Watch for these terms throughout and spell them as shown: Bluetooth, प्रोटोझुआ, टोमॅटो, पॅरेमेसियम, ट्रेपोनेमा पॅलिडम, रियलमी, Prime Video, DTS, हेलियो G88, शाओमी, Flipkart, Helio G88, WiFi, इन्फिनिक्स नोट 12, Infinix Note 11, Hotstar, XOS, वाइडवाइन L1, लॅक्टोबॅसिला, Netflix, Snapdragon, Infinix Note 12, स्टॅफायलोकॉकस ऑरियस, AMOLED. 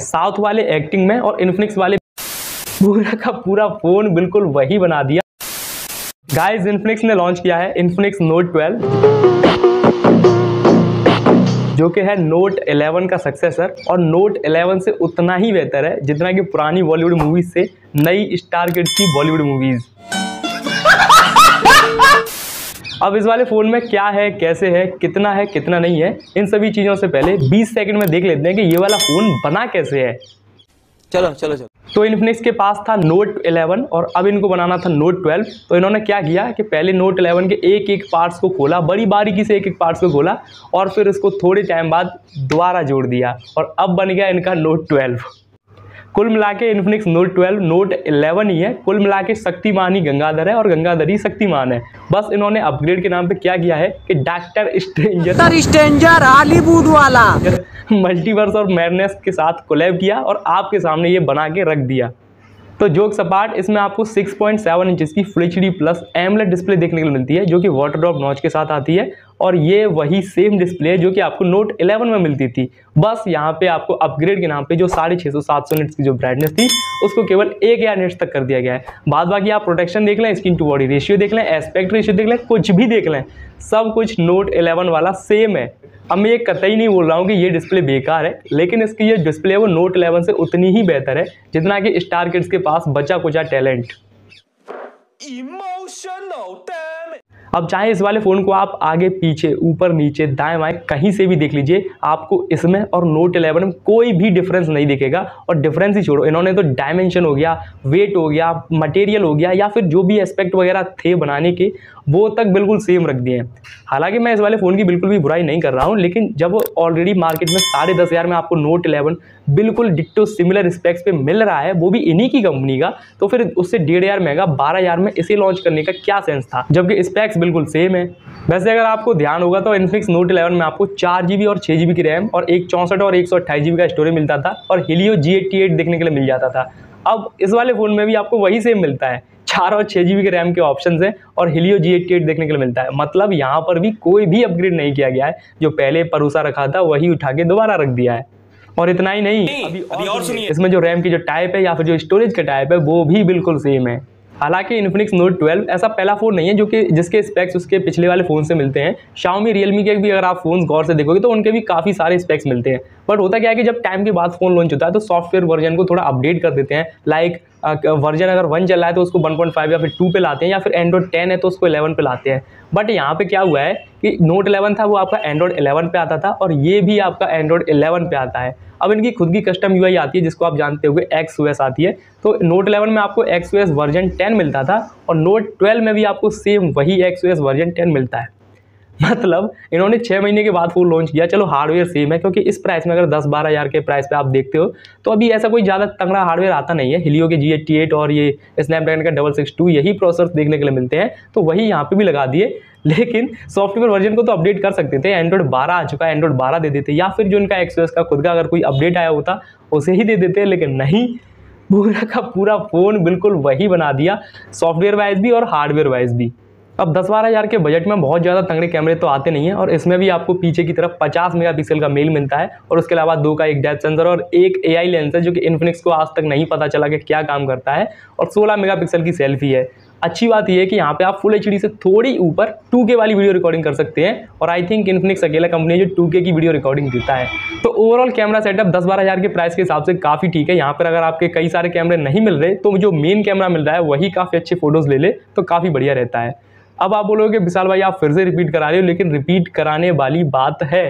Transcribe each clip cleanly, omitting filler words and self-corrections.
South वाले acting में और इन्फिनिक्स वाले पूरा का पूरा फोन बिल्कुल वही बना दिया। गाइस इन्फिनिक्स ने लॉन्च किया है इन्फिनिक्स नोट 12 जो कि है नोट 11 का सक्सेसर और नोट 11 से उतना ही बेहतर है जितना कि पुरानी बॉलीवुड मूवीज से नई स्टार किड्स की बॉलीवुड मूवीज। अब इस वाले फ़ोन में क्या है, कैसे है, कितना नहीं है, इन सभी चीज़ों से पहले 20 सेकंड में देख लेते हैं कि ये वाला फ़ोन बना कैसे है। चलो। तो इन्फिनिक्स के पास था नोट 11 और अब इनको बनाना था नोट 12। तो इन्होंने क्या किया कि पहले नोट 11 के एक एक पार्ट्स को खोला, बड़ी बारीकी से एक एक पार्ट्स को खोला और फिर इसको थोड़े टाइम बाद दोबारा जोड़ दिया और अब बन गया इनका नोट 12। कुल मिला के इन्फिनिक्स नोट 12 नोट 11 ही है। कुल मिला के शक्तिमान ही गंगाधर है और गंगाधर ही शक्तिमान है। बस इन्होंने अपग्रेड के नाम पे क्या किया है कि डॉक्टर स्ट्रेंजर हॉलीवुड वाला मल्टीवर्स और मैडनेस के साथ कोलैब किया और आपके सामने ये बना के रख दिया। तो जोक्स अपार्ट, इसमें आपको 6.7 इंच की full HD plus AMOLED display देखने को मिलती है जो कि वाटर ड्रॉप नॉच के साथ आती है और ये वही सेम डिस्प्ले है जो कि आपको नोट 11 में मिलती थी। बस यहाँ पे आपको अपग्रेड के नाम पे जो 650-700 निट्स की जो ब्राइटनेस थी उसको केवल 1000 निट्स तक कर दिया गया है। बाद बाकी आप प्रोटेक्शन देख लें, स्किन टू बॉडी रेशियो देख लें, एस्पेक्ट रेशियो देख लें, कुछ भी देख लें, सब कुछ नोट 11 वाला सेम है। अब मैं ये कतई नहीं बोल रहा हूँ कि ये डिस्प्ले बेकार है, लेकिन इसकी ये डिस्प्ले वो नोट 11 से उतनी ही बेहतर है जितना कि स्टार किड्स के पास बचा कुचा टैलेंट। अब चाहे इस वाले फ़ोन को आप आगे पीछे ऊपर नीचे दाएं बाएं कहीं से भी देख लीजिए, आपको इसमें और नोट 11 में कोई भी डिफरेंस नहीं दिखेगा। और डिफरेंस ही छोड़ो, इन्होंने तो डायमेंशन हो गया, वेट हो गया, मटेरियल हो गया या फिर जो भी एस्पेक्ट वगैरह थे बनाने के वो तक बिल्कुल सेम रख दिए हैं। हालांकि मैं इस वाले फ़ोन की बिल्कुल भी बुराई नहीं कर रहा हूँ, लेकिन जब ऑलरेडी मार्केट में 10,500 में आपको नोट 11 बिल्कुल डिट्टो सिमिलर स्पेक्स पे मिल रहा है, वो भी इन्हीं की कंपनी का, तो फिर उससे 1500 महंगा 12,000 में इसे लॉन्च करने का क्या सेंस था, जबकि स्पेक्स बिल्कुल सेम है। वैसे अगर आपको ध्यान होगा तो इन्फिनिक्स नोट 11 में आपको 4GB और 6GB की रैम और 128GB और 128GB का स्टोरेज मिलता था और हेलियो G88 देखने के लिए मिल जाता था। अब इस वाले फ़ोन में भी आपको वही सेम मिलता है, 4 और 6GB के रैम के ऑप्शंस हैं और हेलियो G88 देखने के लिए मिलता है। मतलब यहाँ पर भी कोई भी अपग्रेड नहीं किया गया है, जो पहले परोसा रखा था वही उठा के दोबारा रख दिया है। और इतना ही नहीं, अभी और सुनिए, इसमें जो रैम की जो टाइप है या फिर जो स्टोरेज का टाइप है वो भी बिल्कुल सेम है। हालांकि इन्फिनिक्स नोट 12 ऐसा पहला फ़ोन नहीं है जो कि जिसके स्पेक्स उसके पिछले वाले फ़ोन से मिलते हैं। शाओमी रियलमी के भी अगर आप फ़ोन गौर से देखोगे तो उनके भी काफ़ी सारे स्पेक्स मिलते हैं, बट होता क्या है कि जब टाइम के बाद फ़ोन लॉन्च होता है तो सॉफ्टवेयर वर्जन को थोड़ा अपडेट कर देते हैं। लाइक वर्जन अगर 1 चल रहा है तो उसको 1.5 या फिर 2 पे लाते हैं, या फिर एंड्रॉइड 10 है तो उसको 11 पे लाते हैं। बट यहाँ पे क्या हुआ है कि नोट 11 था वो आपका एंड्रॉइड 11 पे आता था और ये भी आपका एंड्रॉइड 11 पे आता है। अब इनकी खुद की कस्टम यूआई आती है जिसको आप जानते होंगे XOS आती है। तो नोट 11 में आपको XOS वर्जन 10 मिलता था और नोट 12 में भी आपको सेम वही XOS वर्जन 10 मिलता है। मतलब इन्होंने 6 महीने के बाद फ़ोन लॉन्च किया। चलो हार्डवेयर सेम है, क्योंकि इस प्राइस में अगर 10-12 हज़ार के प्राइस पे आप देखते हो तो अभी ऐसा कोई ज़्यादा तगड़ा हार्डवेयर आता नहीं है। हिलियो के G88 और ये स्नैपड्रैगन का 662 यही प्रोसेसर देखने के लिए मिलते हैं, तो वही यहाँ पे भी लगा दिए। लेकिन सॉफ्टवेयर वर्जन को तो अपडेट कर सकते थे, एंड्रॉइड 12 आ चुका है, एंड्रॉइड 12 दे देते या फिर जो इनका XOS का खुद का अगर कोई अपडेट आया होता उसे ही दे देते, लेकिन नहीं, पूरा का पूरा फ़ोन बिल्कुल वही बना दिया, सॉफ्टवेयर वाइज भी और हार्डवेयर वाइज भी। अब 10-12 हज़ार के बजट में बहुत ज़्यादा तंगड़े कैमरे तो आते नहीं हैं और इसमें भी आपको पीछे की तरफ 50 मेगापिक्सल का मेन मिलता है और उसके अलावा 2 का एक डेप्थ सेंसर और 1 AI लेंस है जो कि इन्फिनिक्स को आज तक नहीं पता चला कि क्या काम करता है, और 16 मेगापिक्सल की सेल्फी है। अच्छी बात यह है कि यहाँ पे आप फुल HD से थोड़ी ऊपर 2K वाली वीडियो रिकॉर्डिंग कर सकते हैं और आई थिंक इन्फिनिक्स अकेला कंपनी है जो 2K की वीडियो रिकॉर्डिंग देता है। तो ओवरऑल कैमरा सेटअप 10-12 हज़ार के प्राइस के हिसाब से काफ़ी ठीक है। यहाँ पर अगर आपके कई सारे कैमरे नहीं मिल रहे तो जो मेन कैमरा मिल रहा है वही काफ़ी अच्छे फोटोज़ ले ले तो काफ़ी बढ़िया रहता है। अब आप बोलोगे विशाल भाई आप फिर से रिपीट करा रहे हो, लेकिन रिपीट कराने वाली बात है,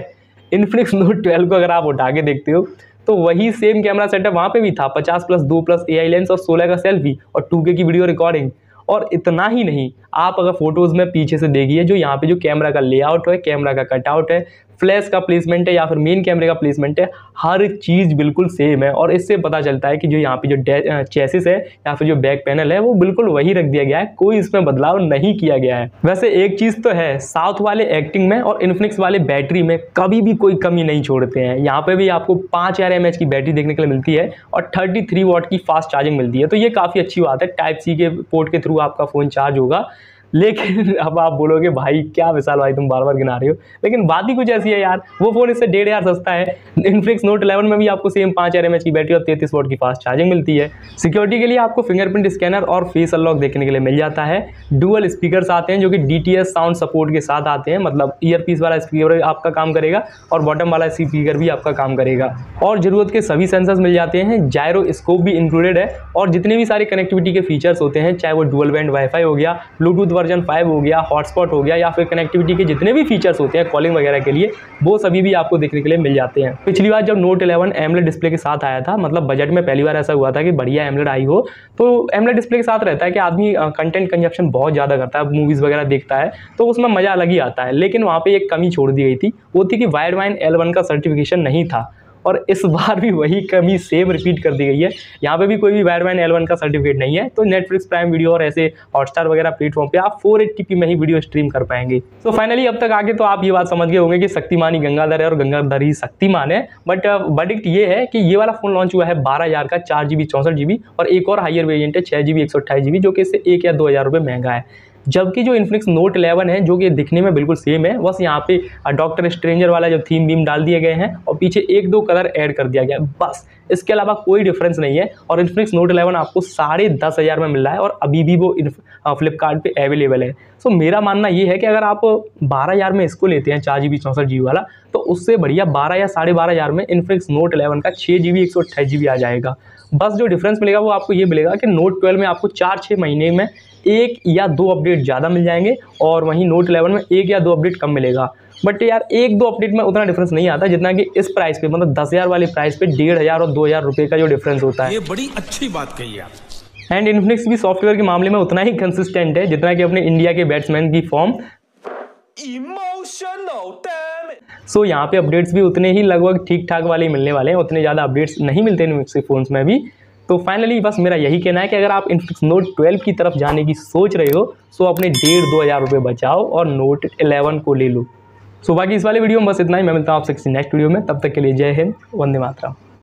इन्फिनिक्स नोट 12 को अगर आप उठा के देखते हो तो वही सेम कैमरा सेटअप वहाँ पे भी था, 50+2+ AI लेंस और 16 का सेल्फी और 2K की वीडियो रिकॉर्डिंग। और इतना ही नहीं, आप अगर फोटोज़ में पीछे से देखिए जो यहाँ पे जो कैमरा का लेआउट है, कैमरा का कटआउट है, फ्लैश का प्लेसमेंट है या फिर मेन कैमरे का प्लेसमेंट है, हर चीज़ बिल्कुल सेम है। और इससे पता चलता है कि जो यहाँ पे जो चेसिस है या फिर जो बैक पैनल है वो बिल्कुल वही रख दिया गया है, कोई इसमें बदलाव नहीं किया गया है। वैसे एक चीज़ तो है, साउथ वाले एक्टिंग में और इन्फिनिक्स वाले बैटरी में कभी भी कोई कमी नहीं छोड़ते हैं। यहाँ पर भी आपको 5000 mAh की बैटरी देखने के लिए मिलती है और 33 वाट की फास्ट चार्जिंग मिलती है, तो ये काफ़ी अच्छी बात है। टाइप C के पोर्ट के थ्रू आपका फ़ोन चार्ज होगा। लेकिन अब आप बोलोगे भाई क्या विशाल भाई तुम बार बार गिना रहे हो, लेकिन बात ही कुछ ऐसी है यार, वो फोन इससे 1.5 हज़ार सस्ता है। इन्फिनिक्स नोट 11 में भी आपको सेम 5 AMAH की बैटरी और 33 वाट की फास्ट चार्जिंग मिलती है। सिक्योरिटी के लिए आपको फिंगरप्रिंट स्कैनर और फेस अनलॉक देखने के लिए मिल जाता है। डुअल स्पीकर्स आते हैं जो कि DTS साउंड सपोर्ट के साथ आते हैं, मतलब ईयरपीस वाला स्पीकर आपका काम करेगा और बॉटम वाला स्पीकर भी आपका काम करेगा। और ज़रूरत के सभी सेंसर्स मिल जाते हैं, जायरोस्कोप भी इंक्लूडेड है। और जितने भी सारे कनेक्टिविटी के फीचर्स होते हैं, चाहे वो डुअल बैंड वाईफाई हो गया, ब्लूटूथ वर्जन 5 हो गया, हॉटस्पॉट हो गया, या फिर कनेक्टिविटी के जितने भी फीचर्स होते हैं कॉलिंग वगैरह के लिए, वो सभी भी आपको देखने के लिए मिल जाते हैं। पिछली बार जब नोट 11 AMOLED डिस्प्ले के साथ आया था, मतलब बजट में पहली बार ऐसा हुआ था कि बढ़िया AMOLED आई हो, तो AMOLED डिस्प्ले के साथ रहता है कि आदमी कंटेंट कंजप्शन बहुत ज़्यादा करता है, मूवीज़ वगैरह देखता है, तो उसमें मज़ा अलग ही आता है। लेकिन वहाँ पर एक कमी छोड़ दी गई थी, वो थी कि वाइडवाइन L1 का सर्टिफिकेशन नहीं था, और इस बार भी वही कमी सेम रिपीट कर दी गई है। यहाँ पे भी कोई भी वाइडवाइन L1 का सर्टिफिकेट नहीं है, तो नेटफ्लिक्स, प्राइम वीडियो और ऐसे हॉटस्टार वगैरह प्लेटफॉर्म पे आप 480p में ही वीडियो स्ट्रीम कर पाएंगे। तो फाइनली अब तक आगे तो आप ये बात समझ गए होंगे कि शक्तिमान ही गंगाधर है और गंगाधर ही शक्तिमान है। बट वर्डिक्ट ये है कि ये वाला फोन लॉन्च हुआ है 12,000 का, 4GB 64GB, और एक और हायर वेरियंट है 6GB 128GB, जो कि इससे 1 या 2 हज़ार रुपये महंगा है। जबकि जो इन्फिनिक्स नोट 11 है, जो कि दिखने में बिल्कुल सेम है, बस यहाँ पे डॉक्टर स्ट्रेंजर वाला जो थीम बीम डाल दिए गए हैं और पीछे 1-2 कलर ऐड कर दिया गया है, बस इसके अलावा कोई डिफरेंस नहीं है। और इन्फिनिक्स नोट 11 आपको 10,500 में मिल रहा है और अभी भी वो फ्लिपकार्ट पे अवेलेबल है। सो मेरा मानना ये है कि अगर आप 12,000 में इसको लेते हैं 4GB 64GB वाला, तो उससे बढ़िया 12 या 12,500 में इन्फिनिक्स नोट 11 का 6GB 128GB आ जाएगा। बस जो डिफरेंस मिलेगा वो आपको ये मिलेगा कि नोट 12 में आपको 4-6 महीने में 1 या 2 अपडेट ज़्यादा मिल जाएंगे, और वहीं नोट 11 में 1 या 2 अपडेट कम मिलेगा। बट यार 1-2 अपडेट में उतना डिफरेंस नहीं आता जितना कि इस प्राइस पे, मतलब 10,000 वाली प्राइस पे 1,500 और 2,000 रुपये का जो डिफरेंस होता है। ये बड़ी अच्छी बात कही आप। एंड इन्फिनिक्स भी सॉफ्टवेयर के मामले में उतना ही कंसिस्टेंट है जितना कि अपने इंडिया के बैट्समैन की फॉर्म। सो यहाँ पे अपडेट्स भी उतने ही लगभग ठीक ठाक वाले मिलने वाले हैं, उतने ज़्यादा अपडेट्स नहीं मिलते इन्फिनिक्स के फ़ोन्स में भी। तो फाइनली बस मेरा यही कहना है कि अगर आप इन्फिनिक्स नोट 12 की तरफ जाने की सोच रहे हो, तो अपने 1,500-2,000 रुपये बचाओ और नोट 11 को ले लो। सो बाकी इस वाले वीडियो में बस इतना ही। मैं मिलता हूँ आपसे किसी नेक्स्ट वीडियो में, तब तक के लिए जय हिंद, वंदे मातरम।